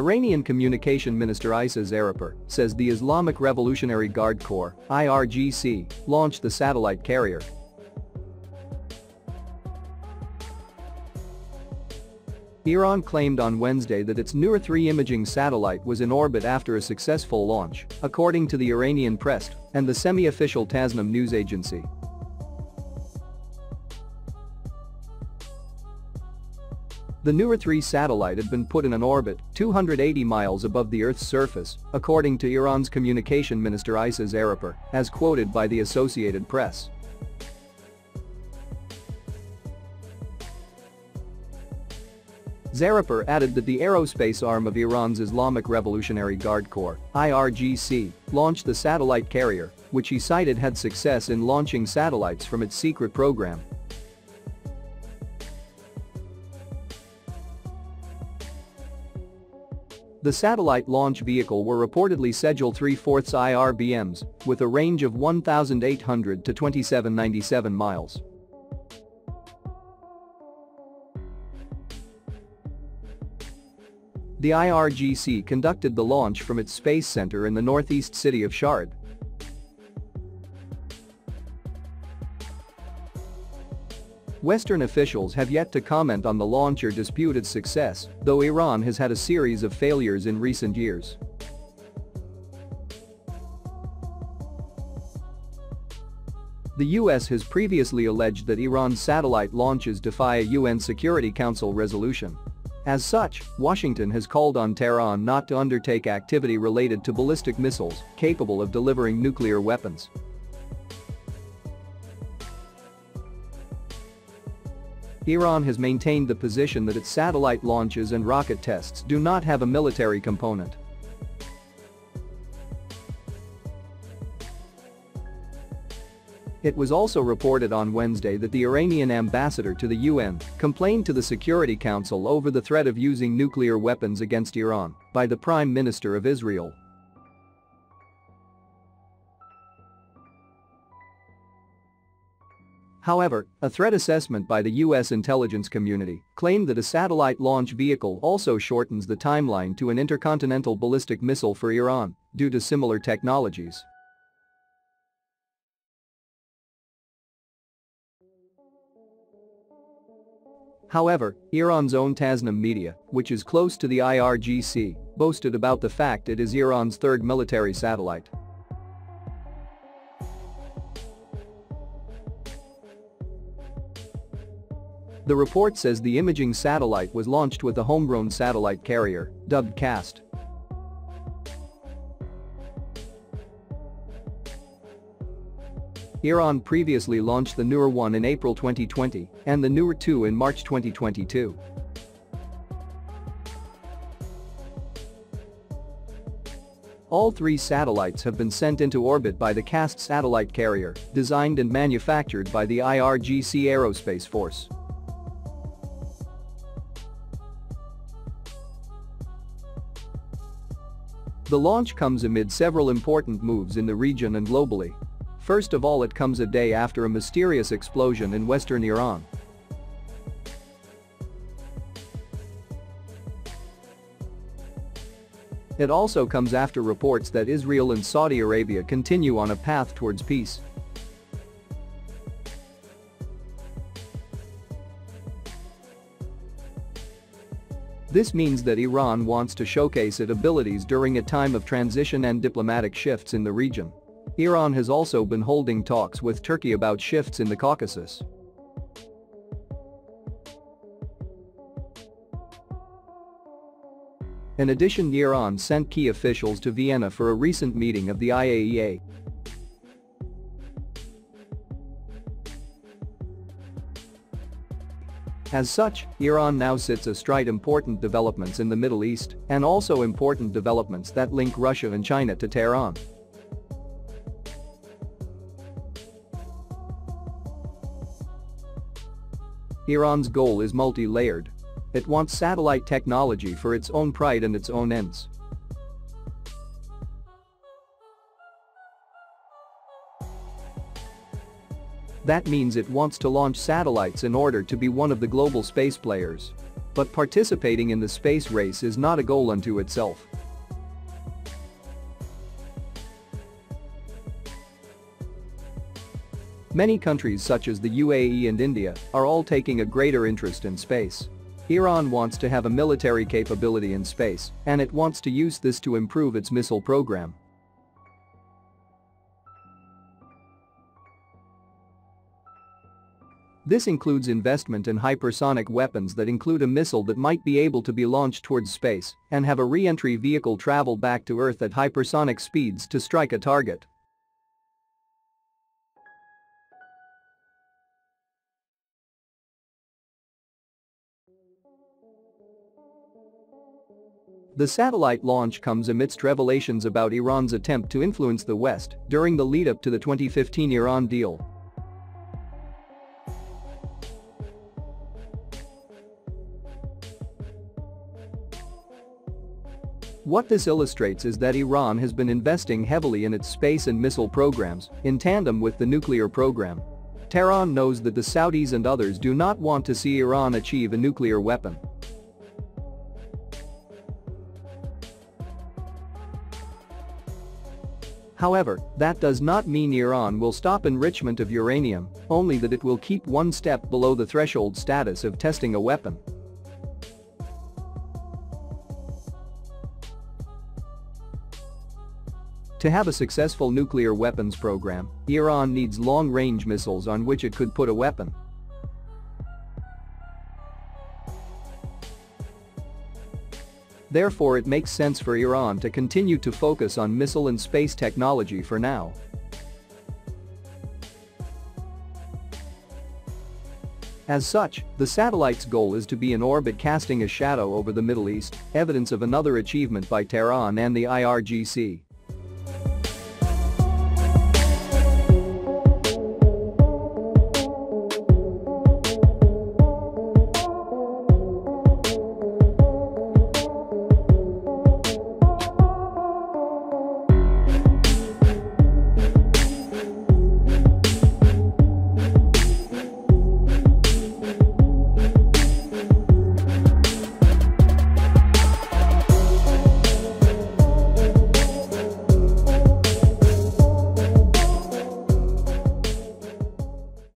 Iranian Communication Minister Isa Zarepour says the Islamic Revolutionary Guard Corps (IRGC) launched the satellite carrier. Iran claimed on Wednesday that its Noor-3 imaging satellite was in orbit after a successful launch, according to the Iranian press and the semi-official Tasnim news agency. The Noor-3 satellite had been put in an orbit 280 miles above the Earth's surface, according to Iran's Communication Minister Isa Zarepour, as quoted by the Associated Press. Zarepour added that the aerospace arm of Iran's Islamic Revolutionary Guard Corps (IRGC) launched the satellite carrier, which he cited had success in launching satellites from its secret program. The satellite launch vehicle were reportedly Sejjil-3/4 IRBMs, with a range of 1,800 to 2,797 miles. The IRGC conducted the launch from its space center in the northeast city of Shahrud. Western officials have yet to comment on the launch or dispute its success, though Iran has had a series of failures in recent years. The U.S. has previously alleged that Iran's satellite launches defy a UN Security Council resolution. As such, Washington has called on Tehran not to undertake activity related to ballistic missiles capable of delivering nuclear weapons. Iran has maintained the position that its satellite launches and rocket tests do not have a military component. It was also reported on Wednesday that the Iranian ambassador to the UN complained to the Security Council over the threat of using nuclear weapons against Iran by the Prime Minister of Israel. However, a threat assessment by the U.S. intelligence community claimed that a satellite launch vehicle also shortens the timeline to an intercontinental ballistic missile for Iran due to similar technologies. However, Iran's own Tasnim media, which is close to the IRGC, boasted about the fact it is Iran's third military satellite. The report says the imaging satellite was launched with a homegrown satellite carrier, dubbed Qased. Iran previously launched the Noor-1 in April 2020 and the Noor-2 in March 2022. All three satellites have been sent into orbit by the Qased satellite carrier, designed and manufactured by the IRGC Aerospace Force. The launch comes amid several important moves in the region and globally. First of all, it comes a day after a mysterious explosion in western Iran. It also comes after reports that Israel and Saudi Arabia continue on a path towards peace. This means that Iran wants to showcase its abilities during a time of transition and diplomatic shifts in the region. Iran has also been holding talks with Turkey about shifts in the Caucasus. In addition, Iran sent key officials to Vienna for a recent meeting of the IAEA. As such, Iran now sits astride important developments in the Middle East and also important developments that link Russia and China to Tehran. Iran's goal is multi-layered. It wants satellite technology for its own pride and its own ends. That means it wants to launch satellites in order to be one of the global space players. But participating in the space race is not a goal unto itself. Many countries such as the UAE and India are all taking a greater interest in space. Iran wants to have a military capability in space, and it wants to use this to improve its missile program. This includes investment in hypersonic weapons that include a missile that might be able to be launched towards space and have a re-entry vehicle travel back to Earth at hypersonic speeds to strike a target. The satellite launch comes amidst revelations about Iran's attempt to influence the West during the lead-up to the 2015 Iran deal. What this illustrates is that Iran has been investing heavily in its space and missile programs, in tandem with the nuclear program. Tehran knows that the Saudis and others do not want to see Iran achieve a nuclear weapon. However, that does not mean Iran will stop enrichment of uranium, only that it will keep one step below the threshold status of testing a weapon. To have a successful nuclear weapons program, Iran needs long-range missiles on which it could put a weapon. Therefore, it makes sense for Iran to continue to focus on missile and space technology for now. As such, the satellite's goal is to be in orbit, casting a shadow over the Middle East, evidence of another achievement by Tehran and the IRGC.